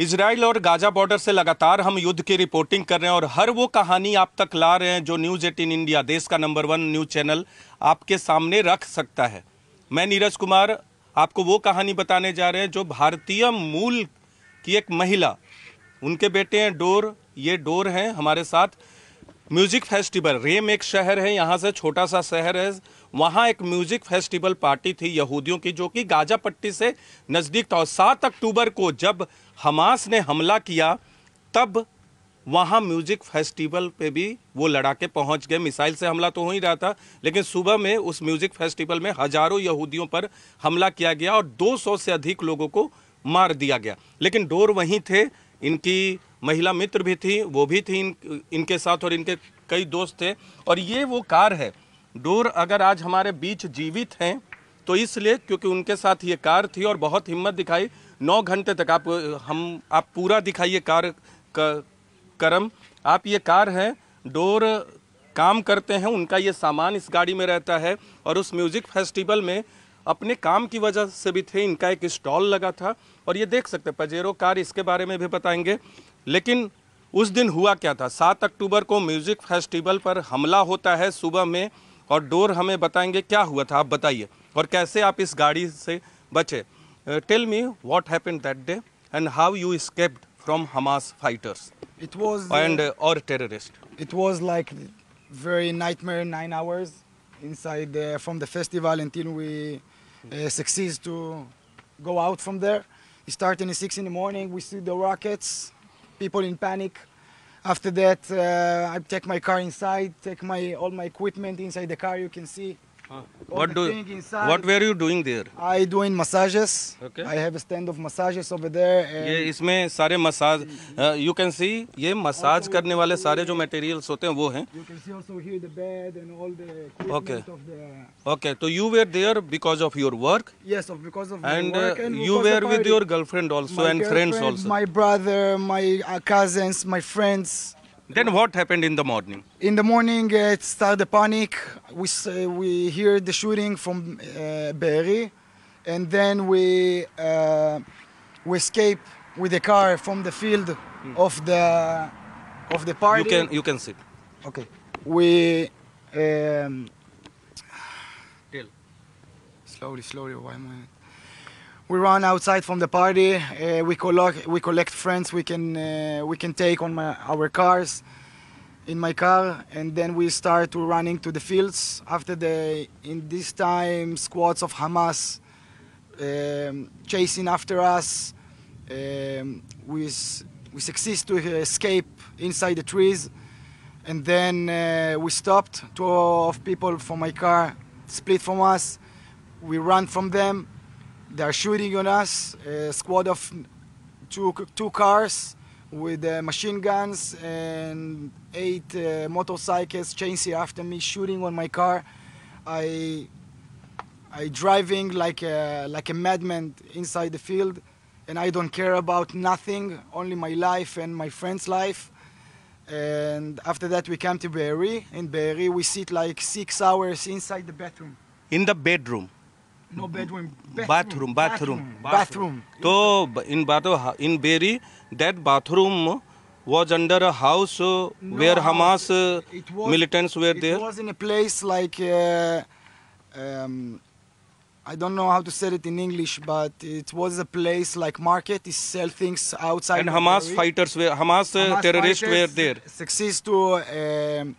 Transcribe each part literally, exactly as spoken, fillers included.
Israel और Gaza border से लगातार हम युद्ध की रिपोर्टिंग कर रहे हैं और हर वो कहानी आप तक ला रहे हैं जो न्यूज़ एटीन इंडिया, देश का नंबर वन न्यूज़ चैनल, आपके सामने रख सकता है। मैं नीरज कुमार आपको वो कहानी बताने जा रहे हैं जो भारतीय मूल की एक महिला, उनके बेटे हैं डोर, ये डोर हैं हमारे साथ। म्यूज़िक फेस्टिवल, रेम एक शहर है, यहाँ से छोटा सा शहर है, वहाँ एक म्यूज़िक फेस्टिवल पार्टी थी यहूदियों की जो कि गाजा पट्टी से नज़दीक था। और सात अक्टूबर को जब हमास ने हमला किया तब वहाँ म्यूज़िक फेस्टिवल पे भी वो लड़ाके पहुँच गए। मिसाइल से हमला तो हो ही रहा था, लेकिन सुबह में उस म्यूज़िक फेस्टिवल में हज़ारों यहूदियों पर हमला किया गया और दो सौ से अधिक लोगों को मार दिया गया। लेकिन डोर वहीं थे, इनकी महिला मित्र भी थी, वो भी थी इन, इनके साथ, और इनके कई दोस्त थे। और ये वो कार है, डोर अगर आज हमारे बीच जीवित हैं तो इसलिए क्योंकि उनके साथ ये कार थी और बहुत हिम्मत दिखाई। नौ घंटे तक आप हम आप पूरा दिखाइए कार का कर्म। आप ये कार है, डोर काम करते हैं, उनका ये सामान इस गाड़ी में रहता है। और उस म्यूज़िक फेस्टिवल में अपने काम की वजह से भी थे, इनका एक स्टॉल लगा था। और ये देख सकते हैं पजेरो कार, इसके बारे में भी बताएंगे। लेकिन उस दिन हुआ क्या था? सात अक्टूबर को म्यूज़िक फेस्टिवल पर हमला होता है सुबह में, और डोर हमें बताएंगे क्या हुआ था। आप बताइए, और कैसे आप इस गाड़ी से बचे। Tell me what happened that day and how you escaped from Hamas fighters it was and और terrorist. It was like very nightmare nine hours inside uh, from the festival until we uh, succeed to go out from there. It started at six in the morning, we see the rockets, people in panic. After that, uh, I take my car inside, take my all my equipment inside the car, you can see. Huh. What do inside. What were you doing there? I doing massages. Okay. I have a stand of massages over there. ये इसमें सारे massage, uh, you can see ये massage करने वाले सारे जो materials होते हैं वो हैं. You can see also here the bed and all the equipment. Okay. Of the. Okay. So you were there because of your work. Yes, because of my and, work. And uh, you were with your girlfriend also my and girlfriend, friends also. My brother, my uh, cousins, my friends. Then what happened in the morning? In the morning, uh, it started the panic. We uh, we hear the shooting from uh, Be'eri, and then we uh, we escape with the car from the field of the of the party. You can you can sit. Okay. We um, Till. slowly slowly why am I? We run outside from the party. Uh, we collect, we collect friends. We can, uh, we can take on my, our cars, in my car, and then we start to running to the fields. After the, in this time, squads of Hamas um, chasing after us. Um, we we succeed to escape inside the trees, and then uh, we stopped. Two of people from my car split from us. We run from them. They are shooting on us, a squad of two, two cars with uh, machine guns and eight uh, motorcycles chasing after me, shooting on my car. I, I driving like a, like a madman inside the field, and I don't care about nothing, only my life and my friend's life. And after that we come to Be'eri. In Be'eri we sit like six hours inside the bathroom. In the bedroom? No bedroom, bathroom, bathroom, bathroom. bathroom. bathroom. So in bathroom, in Be'eri, that bathroom was under a house no, where Hamas it was, militants were it there. It was in a place like uh, um, I don't know how to say it in English, but it was a place like market. It sell things outside. And Hamas Be'eri. fighters were Hamas, Hamas terrorists were there. Success to. Um,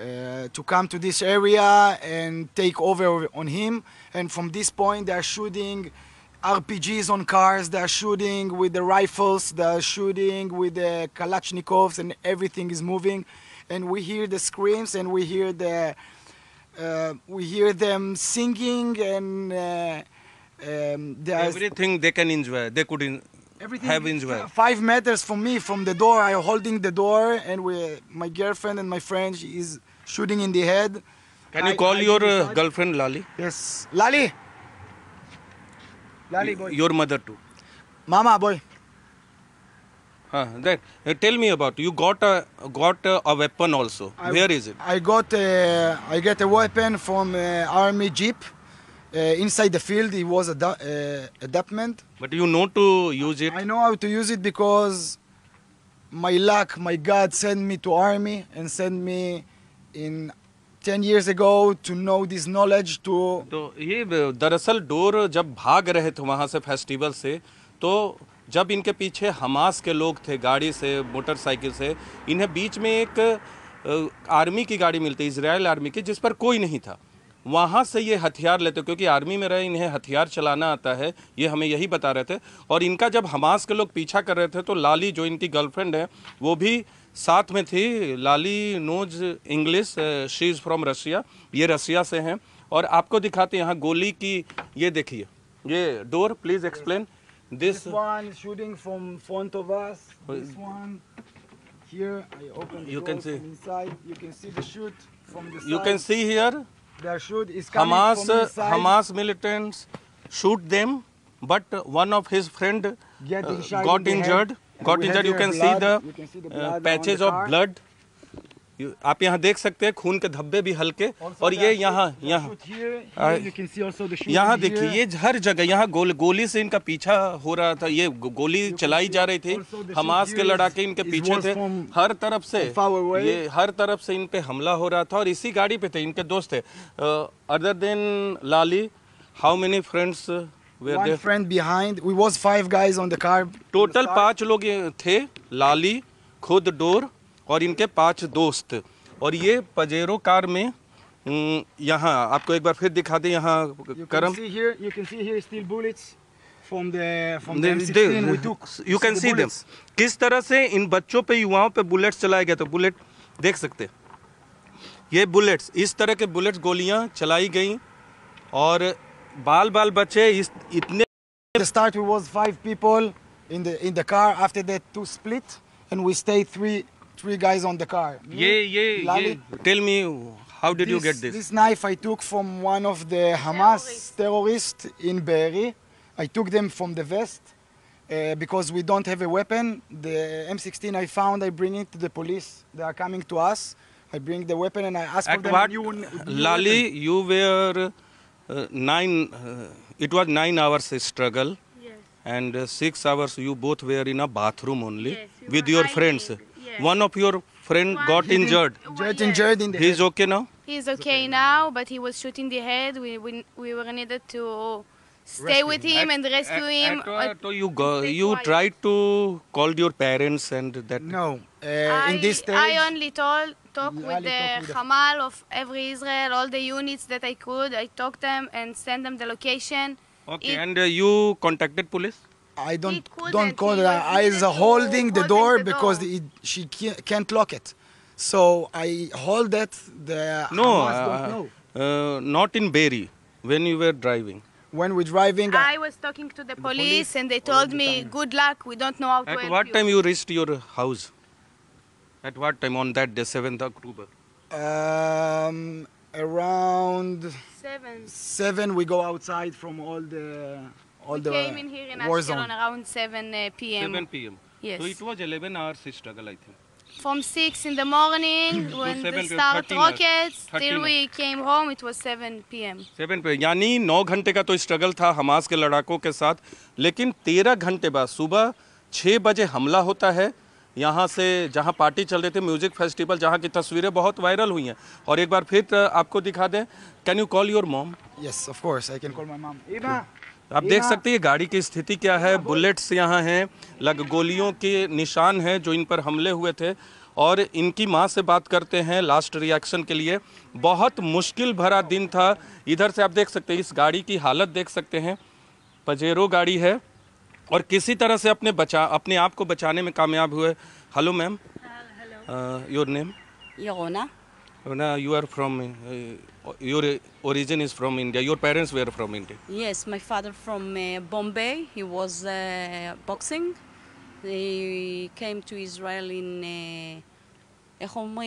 Uh, to come to this area and take over on him, and from this point they are shooting R P Gs on cars, they are shooting with the rifles, they are shooting with the Kalashnikovs, and everything is moving, and we hear the screams, and we hear the uh, we hear them singing, and uh, um, everything they can enjoy, they couldn't Everything have enjoyed. Five meters from me, from the door, I'm holding the door, and we, my girlfriend and my friend is shooting in the head. Can I, you call I, your uh, girlfriend Lali? Yes. Lali! Lali, boy. Your mother too. Mama, boy. Huh, that, uh, tell me about, you got a, got a, a weapon also. I, Where is it? I got a, I get a weapon from uh, army jeep. Uh, inside the field, it was ad uh, adaptment. But you know to use it? I know how to use it because my luck, my God sent me to army and sent me in ten years ago to know this knowledge to... So, दरअसल door जब भाग रहे थे वहाँ से festival से, तो जब इनके पीछे हमास के लोग थे गाड़ी से, मोटरसाइकिल से, इन्हें बीच में एक आर्मी की गाड़ी मिलती, इजरायल आर्मी की, जिस पर कोई नहीं था। वहाँ से ये हथियार लेते, क्योंकि आर्मी में रहे इन्हें हथियार चलाना आता है, ये हमें यही बता रहे थे। और इनका जब हमास के लोग पीछा कर रहे थे तो लाली जो इनकी गर्लफ्रेंड है वो भी साथ में थी। Lali knows English, she is from Russia, ये रसिया से हैं। और आपको दिखाते हैं यहाँ गोली की, ये देखिए, ये door, please explain this one shooting from front of us, this one here, I open the door inside, you can see the shoot from the side, you can see here Hamas, Hamas militants shoot them, but one of his friend uh, got injured. Got injured. You can see the uh, patches of blood. You, आप यहाँ देख सकते हैं खून के धब्बे भी हल्के। और ये यहाँ यहाँ यहाँ देखिए, ये हर जगह यहाँ गोल गोली से इनका पीछा हो रहा था। ये गोली चलाई जा रही थी, हमास के लड़ाके इनके पीछे थे, हर तरफ से ये हर तरफ से इन पे हमला हो रहा था। और इसी गाड़ी पे थे इनके दोस्त थे। Other than Lali, how many friends were there? Friend behind, we was five guys on the car. Total पाँच लोग थे, लाली, खुद, डोर और इनके पांच दोस्त। और ये पजेरो कार में, यहाँ आपको एक बार फिर दिखा दें, यहाँ करम, you can see here steel bullets from the from the M sixteen we took, you can see them, किस तरह से इन बच्चों पे, युवाओं पे बुलेट्स चलाए गए। तो बुलेट देख सकते, ये बुलेट्स, इस तरह के बुलेट्स, गोलियाँ चलाई गई और बाल बाल बच्चे इस इतने। Start we was five people in the in the car, after that two split and we stay three Three guys on the car. Me, yeah, yeah, yeah. Tell me, how did this, you get this? This knife I took from one of the Hamas terrorists in Be'eri. I took them from the vest uh, because we don't have a weapon. The M sixteen I found, I bring it to the police. They are coming to us. I bring the weapon and I ask At for them. What? You, you Lali, weapon. you were uh, nine. Uh, it was nine hours struggle, yes. and uh, six hours you both were in a bathroom only, yes, you with your friends. It. One of your friend One got injured. Got injured in the He's head. okay now? He's okay now, but he was shooting the head. We we, we were needed to stay rescue with him at, and rescue at, him. At, at, so you go, you tried to call your parents and that? No. Uh, I, in this stage, I only told, talk with the Hamal of every Israel, all the units that I could. I talked them and sent them the location. Okay, it, and uh, you contacted police? I don't don't call her. I is holding the door because it, she can't lock it, so I hold that. The no, uh, uh, not in Be'eri. When you were driving. When we're driving. I, I was talking to the, the police, police, and they told the me, time. "Good luck. We don't know how to help you." At what time you reached your house? At what time on that day, seventh of October? Um, around seven. Seven. We go outside from all the. We came in here in Ashkelon around seven p m seven p m Yes. So it was eleven hours struggle, I think. From six in the morning when they start rockets till we came home, it was seven p m seven p m यानी नौ घंटे का तो struggle था Hamas के लड़ाकों के साथ। लेकिन तेरह घंटे बाद सुबह छह बजे हमला होता है। यहाँ से जहाँ पार्टी चल रही थी, म्यूजिक फेस्टिवल, जहाँ की तस्वीरें बहुत वायरल हुई हैं। और एक बार फिर आपको दिखा दें। Can you call your mom? Yes, of course I can call my mom. इना आप देख सकते हैं गाड़ी की स्थिति क्या है। बुलेट्स यहाँ हैं, लग गोलियों के निशान हैं जो इन पर हमले हुए थे। और इनकी माँ से बात करते हैं लास्ट रिएक्शन के लिए। बहुत मुश्किल भरा दिन था। इधर से आप देख सकते हैं इस गाड़ी की हालत देख सकते हैं, पजेरो गाड़ी है। और किसी तरह से अपने बचा अपने आप को बचाने में कामयाब हुए। Hello ma'am, your name? Yona. Now you are from, uh, your origin is from India. Your parents were from India. Yes, my father from uh, Bombay. He was uh, boxing. He came to Israel in uh, one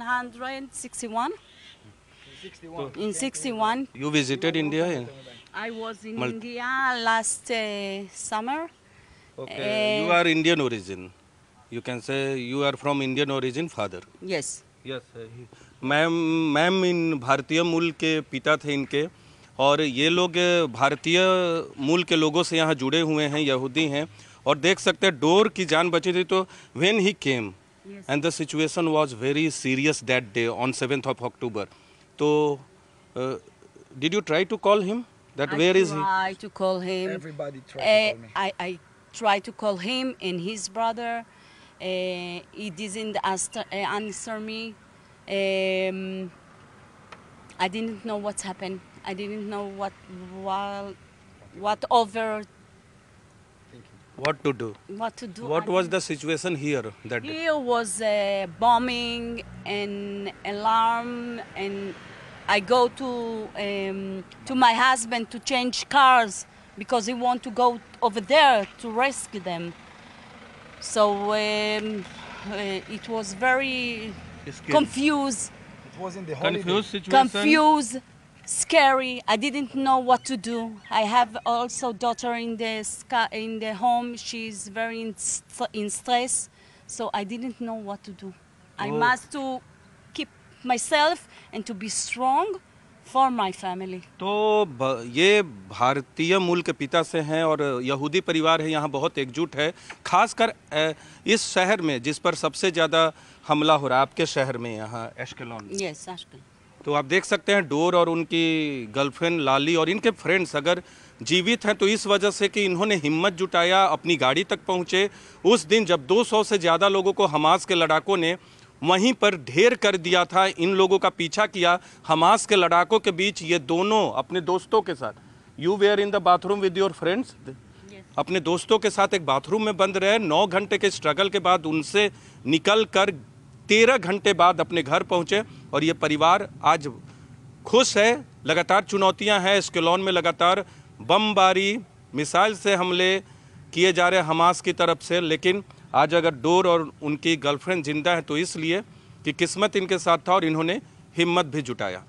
hundred sixty-one. In sixty-one. You visited India? I was in Mal India last uh, summer. Okay. Uh, you are Indian origin. You can say you are from Indian origin, father. Yes. Yes. Ma'am ma'am इन भारतीय मूल के पिता थे इनके, और ये लोग भारतीय मूल के लोगों से यहाँ जुड़े हुए हैं, यहूदी हैं। और देख सकते हैं डोर की जान बची थी तो when he came and the situation was very serious that day on seventh of October. तो did you try to call him that where is he? I try to call him, everybody try to call me. I I try to call him and his brother, he didn't answer me. I didn't know what's happened. I didn't know what what, what over. What to do? What to do? What was the situation here that day? Here was a bombing and alarm, and I go to um, to my husband to change cars because he want to go over there to rescue them. So um, it was very confused. Was in the confused situation. Confused, scary. I didn't know what to do. I have also daughter in the in the home. She's very in, st in stress, so I didn't know what to do. Oh. I must to keep myself and to be strong for my family. तो ये भारतीय मूल के पिता से हैं और यहूदी परिवार है यहाँ, बहुत एकजुट है, खासकर इस शहर में जिस पर सबसे ज़्यादा हमला हो रहा है आपके शहर में यहाँ एश्केलॉन। Yes Ashkelon. तो आप देख सकते हैं डोर और उनकी गर्लफ्रेंड लाली और इनके फ्रेंड्स अगर जीवित हैं तो इस वजह से कि इन्होंने हिम्मत जुटाया, अपनी गाड़ी तक पहुँचे। उस दिन जब दो सौ से ज़्यादा लोगों को हमास के लड़ाकों ने वहीं पर ढेर कर दिया था, इन लोगों का पीछा किया हमास के लड़ाकों के बीच ये दोनों अपने दोस्तों के साथ। You were in the bathroom with your friends, अपने दोस्तों के साथ एक बाथरूम में बंद रहे। नौ घंटे के स्ट्रगल के बाद उनसे निकल कर तेरह घंटे बाद अपने घर पहुंचे और ये परिवार आज खुश है। लगातार चुनौतियां हैं एश्केलॉन में, लगातार बमबारी, मिसाइल से हमले किए जा रहे हमास की तरफ से, लेकिन आज अगर डोर और उनकी गर्लफ्रेंड जिंदा है तो इसलिए कि किस्मत इनके साथ था और इन्होंने हिम्मत भी जुटाया।